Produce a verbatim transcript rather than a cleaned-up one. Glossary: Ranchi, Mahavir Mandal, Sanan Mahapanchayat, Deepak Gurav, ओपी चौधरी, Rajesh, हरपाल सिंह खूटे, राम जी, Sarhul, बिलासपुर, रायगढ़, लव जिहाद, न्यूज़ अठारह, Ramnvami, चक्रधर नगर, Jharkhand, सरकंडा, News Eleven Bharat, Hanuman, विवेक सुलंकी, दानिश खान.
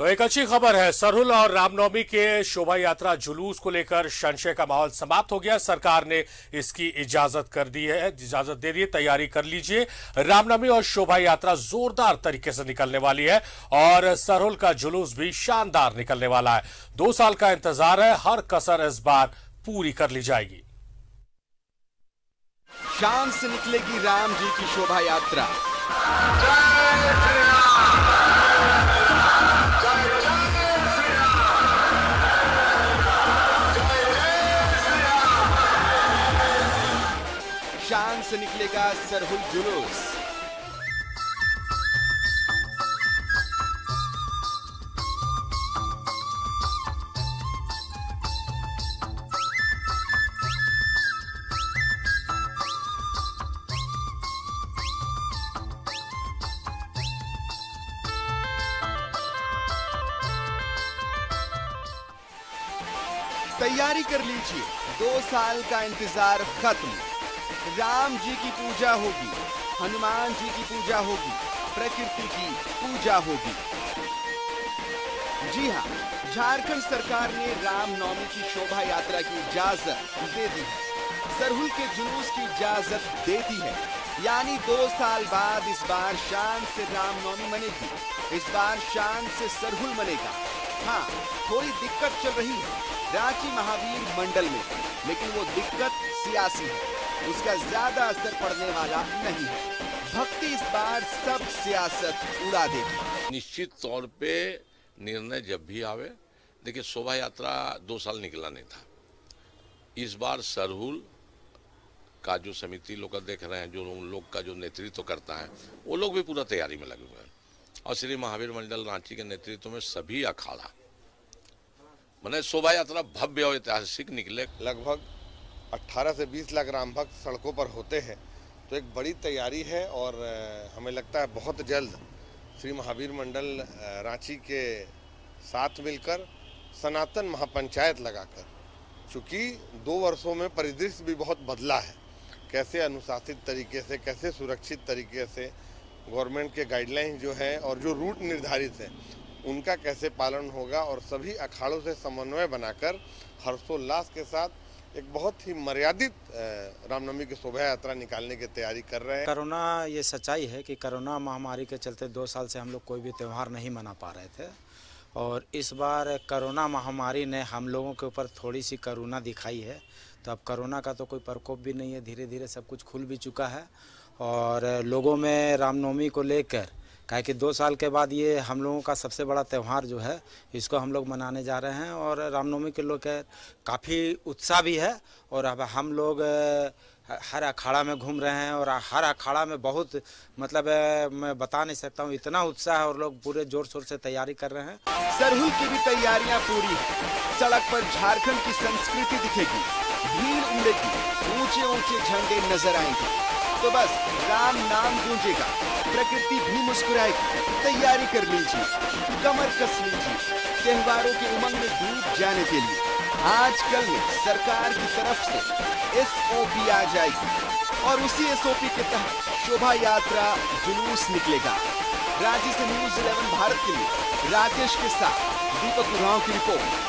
तो एक अच्छी खबर है, सरहुल और रामनवमी के शोभा यात्रा जुलूस को लेकर संशय का माहौल समाप्त हो गया। सरकार ने इसकी इजाजत कर दी है, इजाजत दे दी है, तैयारी कर लीजिए। रामनवमी और शोभा यात्रा जोरदार तरीके से निकलने वाली है और सरहुल का जुलूस भी शानदार निकलने वाला है। दो साल का इंतजार है, हर कसर इस बार पूरी कर ली जाएगी। शाम से निकलेगी राम जी की शोभा यात्रा। शान से निकलेगा सरहुल जुलूस। तैयारी कर लीजिए, दो साल का इंतजार खत्म। राम जी की पूजा होगी, हनुमान जी की पूजा होगी, प्रकृति की पूजा होगी। जी हाँ, झारखंड सरकार ने रामनवमी की शोभा यात्रा की इजाजत दे दी है, सरहुल के जुलूस की इजाजत दे दी है। यानी दो साल बाद इस बार शान से रामनवमी मनेगी, इस बार शान से सरहुल मनेगा। हाँ, थोड़ी दिक्कत चल रही है रांची महावीर मंडल में, लेकिन वो दिक्कत सियासी है, उसका ज्यादा असर पड़ने वाला नहीं है। भक्ति इस बार सब सियासत उड़ा देगी। निश्चित तौर पे निर्णय जब भी आवे, देखिए शोभा यात्रा दो साल निकला नहीं था। इस बार सरहुल का जो समिति लोग देख रहे हैं, जो उन लोग का जो नेतृत्व करता है, वो लोग भी पूरा तैयारी में लगे हुए हैं। और श्री महावीर मंडल रांची के नेतृत्व में सभी अखाड़ा मैंने शोभा यात्रा भव्य और ऐतिहासिक निकले। लगभग अठारह से बीस लाख राम भक्त सड़कों पर होते हैं, तो एक बड़ी तैयारी है और हमें लगता है बहुत जल्द श्री महावीर मंडल रांची के साथ मिलकर सनातन महापंचायत लगाकर, चूँकि दो वर्षों में परिदृश्य भी बहुत बदला है, कैसे अनुशासित तरीके से, कैसे सुरक्षित तरीके से गवर्नमेंट के गाइडलाइन जो हैं और जो रूट निर्धारित हैं उनका कैसे पालन होगा, और सभी अखाड़ों से समन्वय बनाकर हर्षोल्लास के साथ एक बहुत ही मर्यादित रामनवमी की शोभा यात्रा निकालने की तैयारी कर रहे हैं। कोरोना, ये सच्चाई है कि कोरोना महामारी के चलते दो साल से हम लोग कोई भी त्यौहार नहीं मना पा रहे थे, और इस बार कोरोना महामारी ने हम लोगों के ऊपर थोड़ी सी करुणा दिखाई है। तो अब कोरोना का तो कोई प्रकोप भी नहीं है, धीरे धीरे सब कुछ खुल भी चुका है और लोगों में रामनवमी को लेकर, काहे कि दो साल के बाद ये हम लोगों का सबसे बड़ा त्यौहार जो है, इसको हम लोग मनाने जा रहे हैं और रामनवमी के लोग काफ़ी उत्साह भी है। और अब हम लोग हर अखाड़ा में घूम रहे हैं और हर अखाड़ा में बहुत, मतलब मैं बता नहीं सकता हूँ, इतना उत्साह है और लोग पूरे जोर शोर से तैयारी कर रहे हैं। सरहुल की भी तैयारियाँ पूरी है। सड़क पर झारखंड की संस्कृति दिखेगी, भीड़ उमड़ेगी, ऊँचे ऊँचे झंडे नजर आएंगे, तो बस राम नाम गूंजेगा, प्रकृति भी मुस्कुराएगी। तैयारी कर लीजिए, कमर कस लीजिए, त्योहारों की उमंग में डूब जाने के लिए। आजकल में सरकार की तरफ से एसओपी आ जाएगी और उसी एसओपी के तहत शोभा यात्रा जुलूस निकलेगा। रांची से न्यूज इलेवन भारत के लिए राजेश के साथ दीपक गुराव की रिपोर्ट।